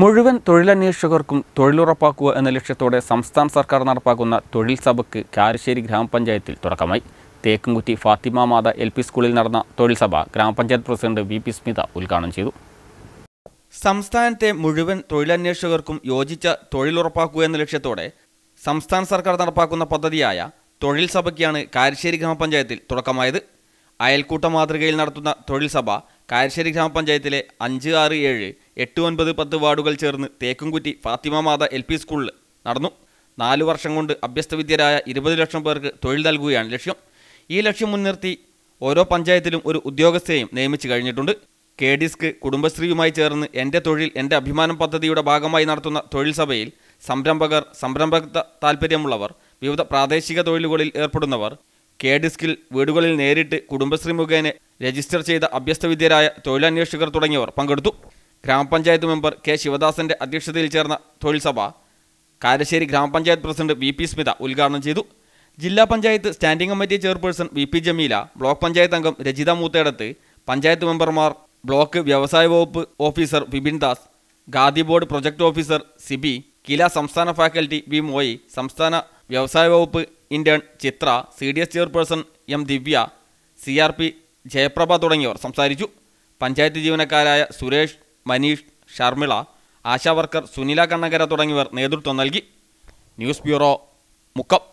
മുഴുവൻ തൊഴിലന്വേഷകർക്കും തൊഴിലുറപ്പാക്കുക എന്ന ലക്ഷ്യത്തോടെ സംസ്ഥാന സർക്കാർ നടപ്പാക്കുന്ന തൊഴിൽ സഭയ്ക്ക് കാരശ്ശേരി ഗ്രാമപഞ്ചായത്തിൽ തുടക്കമായി. തേക്കുംകുറ്റി ഫാത്തിമ മാത LP സ്കൂളിൽ നടന്ന തൊഴിൽ സഭ ഗ്രാമപഞ്ചായത്ത് പ്രസിഡന്റ് V.P. സ്മിത ഉദ്ഘാടനം ചെയ്തു. സംസ്ഥാനത്തെ മുഴുവൻ തൊഴിലന്വേഷകർക്കും യോജിച്ച തൊഴിലുറപ്പാക്കുക എന്ന ലക്ഷ്യത്തോടെ സംസ്ഥാന സർക്കാർ നടപ്പാക്കുന്ന പദ്ധതിയായ തൊഴിൽ സഭയ്ക്കാണ് കാരശ്ശേരി ഗ്രാമപഞ്ചായത്തിൽ തുടക്കമായത്. അയൽക്കൂട്ട മാതൃകയിൽ നടത്തുന്ന തൊഴിൽ സഭ കാരശ്ശേരി ഗ്രാമപഞ്ചായത്തിലെ 5, 6, 7, 8, 9, 10 വാർഡുകൾ ചേർന്ന് തേക്കുംകുറ്റി ഫാത്തിമ മാത LP സ്കൂളിൽ നടന്നു. 4 വർഷം കൊണ്ട് അഭ്യസ്തവിദ്യരായ 20 ലക്ഷം പേർക്ക് തൊഴിൽ നൽകുകയാണ് ലക്ഷ്യം. ഈ ലക്ഷ്യം മുൻനിർത്തി ഓരോ പഞ്ചായത്തിലും ഒരു ഉദ്യോഗസ്ഥയെയും നിയമിച്ചു കഴിഞ്ഞിട്ടുണ്ട്. KDSK കുടുംബശ്രീയുമായി ചേർന്ന് എൻ്റെ തൊഴിൽ എൻ്റെ അഭിമാനം പദ്ധതിയുടെ ഭാഗമായി നടത്തുന്ന തൊഴിൽ സഭയിൽ സംരംഭകർ, സംരംഭകത്വ താൽപ്പര്യമുള്ളവർ, വിവിധ പ്രാദേശിക തൊഴിലുകളിൽ ഏർപ്പെടുന്നവർ, KDSKിൽ വീടുകളിൽ നേരിട്ട് കുടുംബശ്രീ മുഖേന രജിസ്റ്റർ ചെയ്ത അഭ്യസ്തവിദ്യരായ തൊഴിലന്വേഷകർ തുടങ്ങിയവർ പങ്കെടുത്തു. ഗ്രാമപഞ്ചായത്ത് മെമ്പർ K. ശിവദാസന്റെ അധ്യക്ഷതയിൽ ചേർന്ന തൊഴിൽ സഭ കാരശ്ശേരി ഗ്രാമപഞ്ചായത്ത് പ്രസിഡന്റ് V.P. സ്മിത ഉദ്ഘാടനം ചെയ്തു. ജില്ലാ panchayat standing committee chairperson V.P. Jameela, block panchayat അംഗം രജിത മൂത്തേടത്ത്, പഞ്ചായത്ത് മെമ്പർമാർ, ബ്ലോക്ക് വ്യവസായ വകുപ്പ് officer Vipin Das, Khadi board project officer C.B. Kila, സംസ്ഥാന ഫാക്കൽറ്റി V. മോയി, സംസ്ഥാന വ്യവസായ വകുപ്പ് intern Chithra, CDS chairperson M. Divya, CRP Jayaprabha തുടങ്ങിയവർ സംസാരിച്ചു. പഞ്ചായത്ത് ജീവനക്കാരായ സുരേഷ്, മനീഷ്, ഷർമിള, ആശാവർക്കർ സുനില കണ്ണകര തുടങ്ങിയവർ നേതൃത്വം നൽകി. News bureau, Mukkam.